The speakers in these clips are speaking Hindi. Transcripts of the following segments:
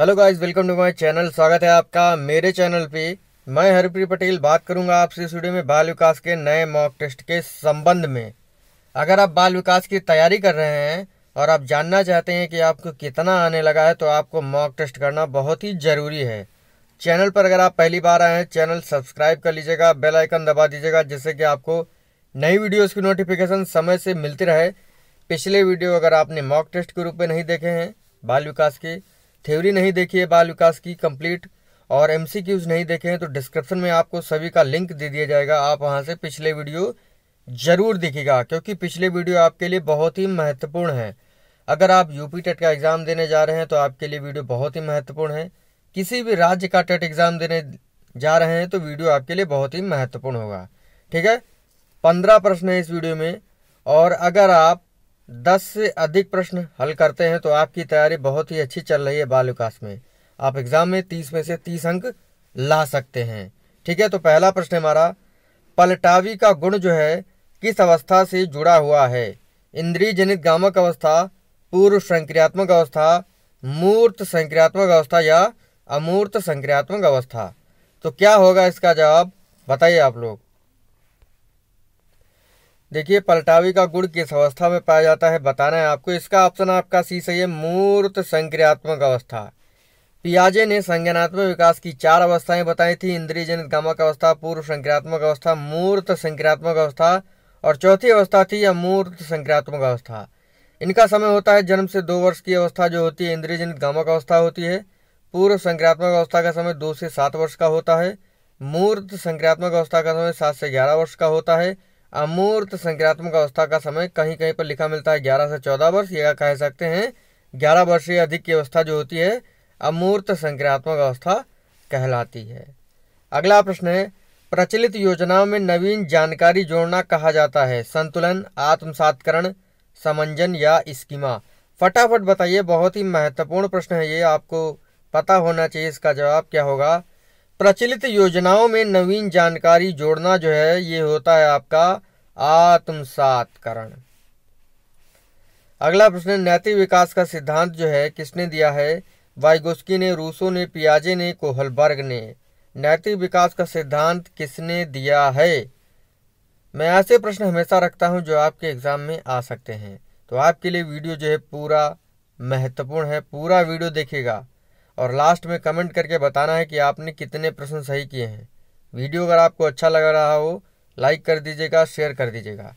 Hello guys, welcome to my channel. स्वागत है आपका मेरे चैनल पे। मैं हरप्रीत पटेल बात करूंगा आपसे इस वीडियो में बाल विकास के नए मॉक टेस्ट के संबंध में। अगर आप बाल विकास की तैयारी कर रहे हैं और आप जानना चाहते हैं कि आपको कितना आने लगा है तो आपको मॉक टेस्ट करना बहुत ही ज़रूरी है। चैनल पर अगर आप पहली बार आए हैं, चैनल सब्सक्राइब कर लीजिएगा, बेल आइकन दबा दीजिएगा, जिससे कि आपको नई वीडियोज़ की नोटिफिकेशन समय से मिलती रहे। पिछले वीडियो अगर आपने मॉक टेस्ट के रूप में नहीं देखे हैं, बाल विकास की थ्योरी नहीं देखी है, बाल विकास की कंप्लीट और एमसीक्यूज नहीं देखे हैं, तो डिस्क्रिप्शन में आपको सभी का लिंक दे दिया जाएगा। आप वहां से पिछले वीडियो ज़रूर देखिएगा, क्योंकि पिछले वीडियो आपके लिए बहुत ही महत्वपूर्ण है। अगर आप यूपीटेट का एग्ज़ाम देने जा रहे हैं तो आपके लिए वीडियो बहुत ही महत्वपूर्ण है। किसी भी राज्य का टेट एग्ज़ाम देने जा रहे हैं तो वीडियो आपके लिए बहुत ही महत्वपूर्ण होगा। ठीक है, 15 प्रश्न है इस वीडियो में, और अगर आप 10 से अधिक प्रश्न हल करते हैं तो आपकी तैयारी बहुत ही अच्छी चल रही है। बाल विकास में आप एग्ज़ाम में 30 में से 30 अंक ला सकते हैं। ठीक है, तो पहला प्रश्न हमारा, पलटावी का गुण जो है किस अवस्था से जुड़ा हुआ है? इंद्रिय जनित गामक अवस्था, पूर्व संक्रियात्मक अवस्था, मूर्त संक्रियात्मक अवस्था या अमूर्त संक्रियात्मक अवस्था। तो क्या होगा इसका जवाब, बताइए आप लोग। देखिए, पलटावी का गुण किस अवस्था में पाया जाता है, बताना है आपको। इसका ऑप्शन आपका सी सही है, मूर्त संक्रियात्मक अवस्था। पियाजे ने संज्ञानात्मक विकास की 4 अवस्थाएं बताई थी, इंद्रियजनित गामक अवस्था, पूर्व संक्रियात्मक अवस्था, मूर्त संक्रियात्मक अवस्था और चौथी अवस्था थी अमूर्त संक्रियात्मक अवस्था। इनका समय होता है जन्म से 2 वर्ष की अवस्था जो होती है इंद्रियजनित गामक अवस्था होती है। पूर्व संक्रियात्मक अवस्था का समय 2 से 7 वर्ष का होता है। मूर्त संक्रियात्मक अवस्था का समय 7 से 11 वर्ष का होता है। अमूर्त संक्रियात्मक अवस्था का समय कहीं कहीं पर लिखा मिलता है 11 से 14 वर्ष, या कह सकते हैं 11 वर्ष से अधिक की अवस्था जो होती है अमूर्त संक्रियात्मक अवस्था कहलाती है। अगला प्रश्न है, प्रचलित योजनाओं में नवीन जानकारी जोड़ना कहा जाता है, संतुलन, आत्मसातकरण, समंजन या स्कीमा। फटाफट बताइए, बहुत ही महत्वपूर्ण प्रश्न है ये, आपको पता होना चाहिए। इसका जवाब क्या होगा, प्रचलित योजनाओं में नवीन जानकारी जोड़ना जो है ये होता है आपका आत्मसातकरण। अगला प्रश्न, नैतिक विकास का सिद्धांत जो है किसने दिया है? वाइगोत्स्की ने, रूसो ने, पियाजे ने, कोहलबर्ग ने। नैतिक विकास का सिद्धांत किसने दिया है? मैं ऐसे प्रश्न हमेशा रखता हूं जो आपके एग्जाम में आ सकते हैं, तो आपके लिए वीडियो जो है पूरा महत्वपूर्ण है, पूरा वीडियो देखिएगा और लास्ट में कमेंट करके बताना है कि आपने कितने प्रश्न सही किए हैं। वीडियो अगर आपको अच्छा लग रहा हो लाइक कर दीजिएगा, शेयर कर दीजिएगा।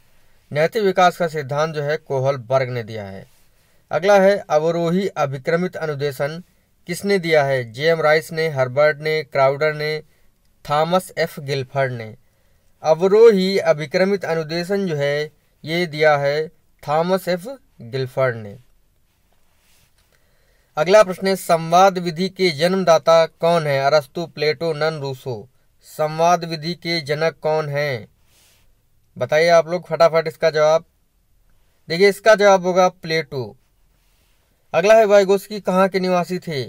नैतिक विकास का सिद्धांत जो है कोहलबर्ग ने दिया है। अगला है, अवरोही अभिक्रमित अनुदेशन किसने दिया है? जेएम राइस ने, हर्बर्ट ने, क्राउडर ने, थॉमस एफ गिल्फर्ड ने। अवरोही अभिक्रमित अनुदेशन जो है ये दिया है थॉमस एफ गिल्फर्ड ने। अगला प्रश्न है, संवाद विधि के जन्मदाता कौन है? अरस्तु, प्लेटो, नन, रूसो। संवाद विधि के जनक कौन हैं? बताइए आप लोग फटाफट इसका जवाब। देखिए, इसका जवाब होगा प्लेटो। अगला है, वाइगोत्स्की कहाँ के निवासी थे?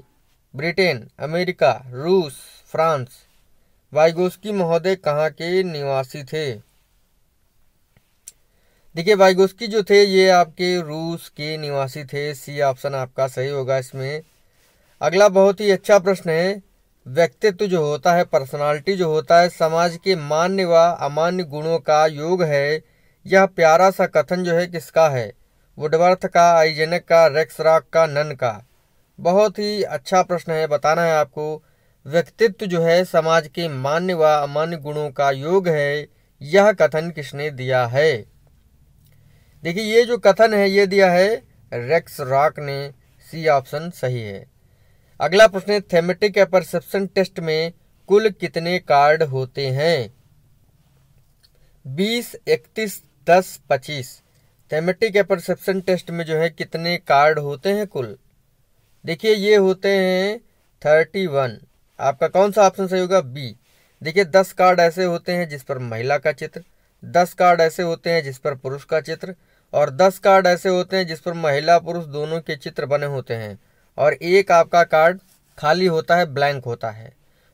ब्रिटेन, अमेरिका, रूस, फ्रांस। वाइगोत्स्की महोदय कहाँ के निवासी थे? देखिए, वाइगोत्स्की जो थे ये आपके रूस के निवासी थे। सी ऑप्शन आपका सही होगा इसमें। अगला बहुत ही अच्छा प्रश्न है, व्यक्तित्व जो होता है, पर्सनालिटी जो होता है, समाज के मान्य व अमान्य गुणों का योग है। यह प्यारा सा कथन जो है किसका है? वुडवर्थ का, आइजेनक का, रेक्स राक का, नन का। बहुत ही अच्छा प्रश्न है, बताना है आपको। व्यक्तित्व जो है समाज के मान्य व अमान्य गुणों का योग है, यह कथन किसने दिया है? देखिए, ये जो कथन है ये दिया है रेक्स राक ने। सी ऑप्शन सही है। अगला प्रश्न है, थेमेटिक एपरसेप्शन टेस्ट में कुल कितने कार्ड होते हैं? 20, 31, 10, 25। थेमेटिक एपरसेप्शन टेस्ट में जो है कितने कार्ड होते हैं कुल? देखिए, ये होते हैं 31। आपका कौन सा ऑप्शन सही होगा? बी। देखिए, 10 कार्ड ऐसे होते हैं जिस पर महिला का चित्र, 10 कार्ड ऐसे होते हैं जिस पर पुरुष का चित्र, और 10 कार्ड ऐसे होते हैं जिस पर महिला पुरुष दोनों के चित्र बने होते हैं, और एक आपका कार्ड खाली होता है, ब्लैंक होता है।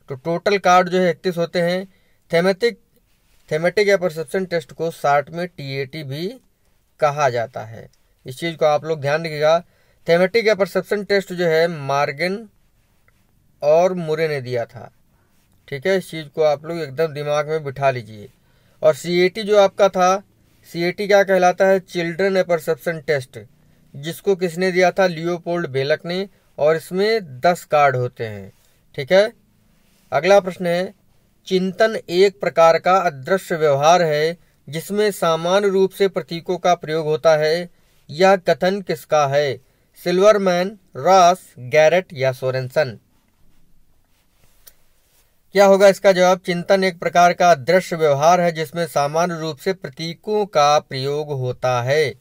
तो टोटल कार्ड जो है 31 होते हैं। थेमेटिक एपरसेप्शन टेस्ट को 60 में TAT भी कहा जाता है। इस चीज़ को आप लोग ध्यान रखिएगा। थेमेटिक एपरसेप्शन टेस्ट जो है मार्गन और मुरे ने दिया था। ठीक है, इस चीज़ को आप लोग एकदम दिमाग में बिठा लीजिए। और CAT जो आपका था, CAT क्या कहलाता है, चिल्ड्रन एपरसेप्शन टेस्ट, जिसको किसने दिया था, लियोपोल्ड बेलक ने, और इसमें 10 कार्ड होते हैं। ठीक है, अगला प्रश्न है, चिंतन एक प्रकार का अदृश्य व्यवहार है जिसमें सामान्य रूप से प्रतीकों का प्रयोग होता है, यह कथन किसका है, सिल्वरमैन, रॉस, गैरेट या सोरेनसन। क्या होगा इसका जवाब, चिंतन एक प्रकार का दृश्य व्यवहार है जिसमें सामान्य रूप से प्रतीकों का प्रयोग होता है।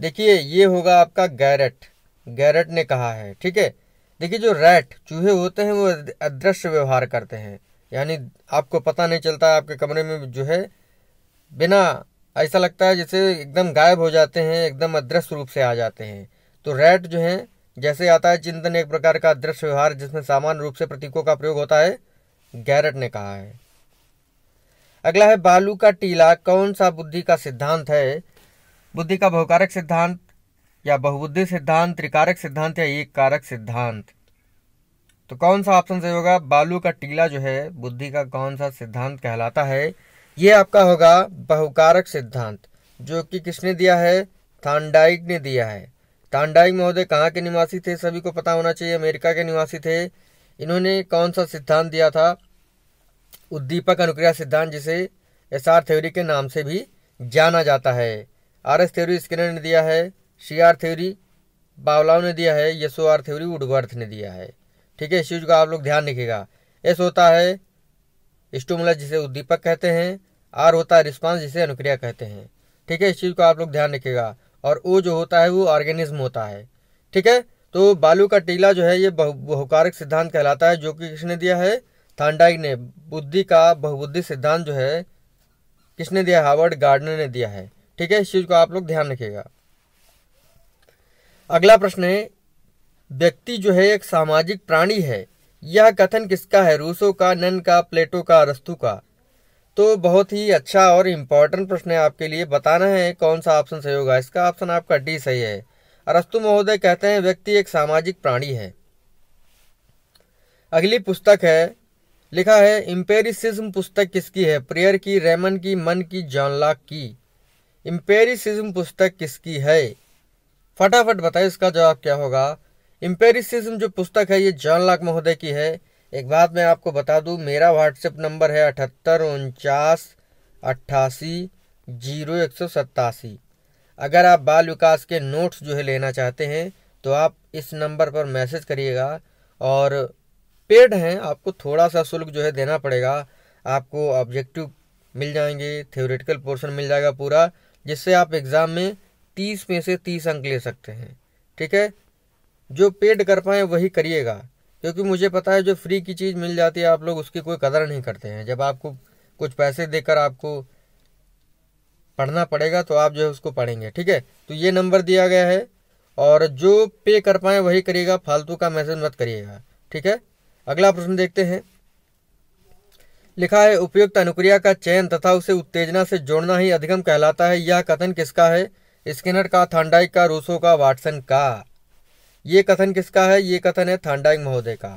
देखिए ये होगा आपका गैरेट, गैरेट ने कहा है। ठीक है, देखिए जो रैट चूहे होते हैं वो अदृश्य व्यवहार करते हैं, यानी आपको पता नहीं चलता है, आपके कमरे में जो है बिना, ऐसा लगता है जैसे एकदम गायब हो जाते हैं, एकदम अदृश्य रूप से आ जाते हैं। तो रैट जो है जैसे आता है, चिंतन एक प्रकार का दृश्य व्यवहार जिसमें सामान्य रूप से प्रतीकों का प्रयोग होता है, गैरेट ने कहा है। अगला है, बालू का टीला कौन सा बुद्धि का सिद्धांत है, बुद्धि का बहुकारक सिद्धांत या बहुबुद्धि सिद्धांत, त्रिकारक सिद्धांत या एक कारक सिद्धांत। तो कौन सा ऑप्शन सही होगा, बालू का टीला जो है बुद्धि का कौन सा सिद्धांत कहलाता है, ये आपका होगा बहुकारक सिद्धांत, जो कि किसने दिया है, थार्नडाइक ने दिया है। थार्नडाइक महोदय कहाँ के निवासी थे, सभी को पता होना चाहिए, अमेरिका के निवासी थे। इन्होंने कौन सा सिद्धांत दिया था, उद्दीपक अनुक्रिया सिद्धांत, जिसे एसआर थ्योरी के नाम से भी जाना जाता है। RS थ्योरी स्किनर ने दिया है, CR थ्योरी पावलाव ने दिया है, SOR थ्योरी वुडवर्थ ने दिया है। ठीक है, इस चीज़ का आप लोग ध्यान रखिएगा। S होता है स्टूमुलस, जिसे उद्दीपक कहते हैं, R होता है रिस्पांस, जिसे अनुक्रिया कहते हैं। ठीक है, इस चीज़ का आप लोग ध्यान रखिएगा। और O जो होता है वो ऑर्गेनिज्म होता है। ठीक है, तो बालू का टीला जो है ये बहुकारक सिद्धांत कहलाता है, जो कि किसने दिया है, थार्नडाइक ने। बुद्धि का बहुबुद्धि सिद्धांत जो है किसने दिया, हार्वर्ड गार्डनर ने दिया है। ठीक है, इस चीज़ को आप लोग ध्यान रखिएगा। अगला प्रश्न है, व्यक्ति जो है एक सामाजिक प्राणी है, यह कथन किसका है, रूसो का, नन का, प्लेटो का, अरस्तु का। तो बहुत ही अच्छा और इम्पॉर्टेंट प्रश्न है आपके लिए, बताना है कौन सा ऑप्शन सही होगा। इसका ऑप्शन आपका D सही है। अरस्तु महोदय कहते हैं व्यक्ति एक सामाजिक प्राणी है। अगली पुस्तक है, लिखा है एम्पिरिसिज्म पुस्तक किसकी है, प्रेयर की, रेमन की, मन की, जॉन लॉक की। एम्पिरिसिज्म पुस्तक किसकी है, फटाफट बताइए इसका जवाब क्या होगा। एम्पिरिसिज्म जो पुस्तक है ये जॉन लॉक महोदय की है। एक बात मैं आपको बता दूं, मेरा व्हाट्सएप नंबर है 7849880187। अगर आप बाल विकास के नोट्स जो है लेना चाहते हैं तो आप इस नंबर पर मैसेज करिएगा। और पेड हैं, आपको थोड़ा सा शुल्क जो है देना पड़ेगा। आपको ऑब्जेक्टिव मिल जाएंगे, थ्योरेटिकल पोर्शन मिल जाएगा पूरा, जिससे आप एग्ज़ाम में 30 में से 30 अंक ले सकते हैं। ठीक है, जो पेड कर पाएँ वही करिएगा, क्योंकि मुझे पता है जो फ्री की चीज़ मिल जाती है आप लोग उसकी कोई कदर नहीं करते हैं। जब आपको कुछ पैसे देकर आपको पढ़ना पड़ेगा तो आप जो है उसको पढ़ेंगे। ठीक है, तो ये नंबर दिया गया है, और जो पे कर पाए वही करिएगा, फालतू का मैसेज मत करिएगा। ठीक है, अगला प्रश्न देखते हैं। लिखा है उपयुक्त अनुक्रिया का चयन तथा उसे उत्तेजना से जोड़ना ही अधिगम कहलाता है, यह कथन किसका है, स्किनर का, थार्नडाइक का, रूसो का, वाटसन का। ये कथन किसका है, ये कथन है थार्नडाइक महोदय का।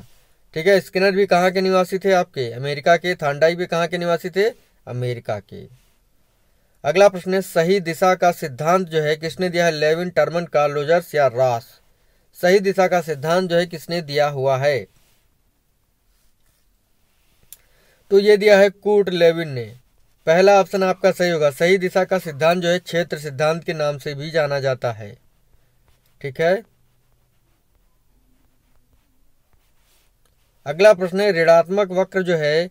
ठीक है, स्किनर भी कहाँ के निवासी थे आपके, अमेरिका के। थार्नडाइक भी कहाँ के निवासी थे, अमेरिका के। अगला प्रश्न है, सही दिशा का सिद्धांत जो है किसने दिया है, लेविन, टर्मन, कार्लोजर्स या रॉस। सही दिशा का सिद्धांत जो है किसने दिया हुआ है, तो ये दिया है कूट लेविन ने। पहला ऑप्शन आपका सही होगा। सही दिशा का सिद्धांत जो है क्षेत्र सिद्धांत के नाम से भी जाना जाता है। ठीक है, अगला प्रश्न है, ऋणात्मक वक्र जो है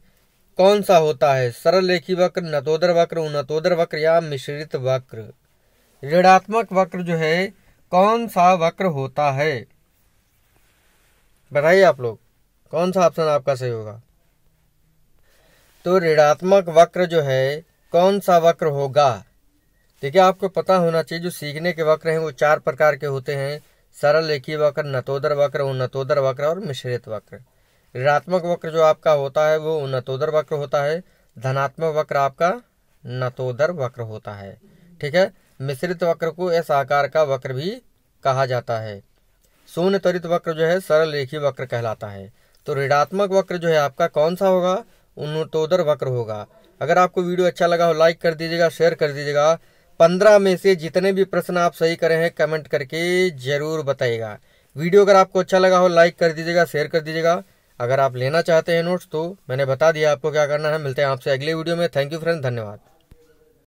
कौन सा होता है, सरल रेखी वक्र, नतोदर वक्र, उन्नतोदर वक्र या मिश्रित वक्र। ऋणात्मक वक्र जो है कौन सा वक्र होता है, बताइए आप लोग कौन सा ऑप्शन आपका सही होगा। तो ऋणात्मक वक्र जो है कौन सा वक्र होगा, देखिए आपको पता होना चाहिए जो सीखने के वक्र हैं वो 4 प्रकार के होते हैं, सरल रेखी वक्र, नतोदर वक्र, उन्नतोदर वक्र और मिश्रित वक्र। ऋणात्मक वक्र जो आपका होता है वो उन्नतोदर वक्र होता है, धनात्मक वक्र आपका नतोदर वक्र होता है। ठीक है, मिश्रित वक्र को S आकार का वक्र भी कहा जाता है। शून्य त्वरित वक्र जो है सरल रेखीय वक्र कहलाता है। तो ऋणात्मक वक्र जो है आपका कौन सा होगा, उन्नतोदर वक्र होगा। अगर आपको वीडियो अच्छा लगा हो लाइक कर दीजिएगा, शेयर कर दीजिएगा। 15 में से जितने भी प्रश्न आप सही करे हैं कमेंट करके ज़रूर बताइएगा। वीडियो अगर आपको अच्छा लगा हो लाइक कर दीजिएगा, शेयर कर दीजिएगा। अगर आप लेना चाहते हैं नोट्स तो मैंने बता दिया आपको क्या करना है। मिलते हैं आपसे अगले वीडियो में। थैंक यू फ्रेंड, धन्यवाद।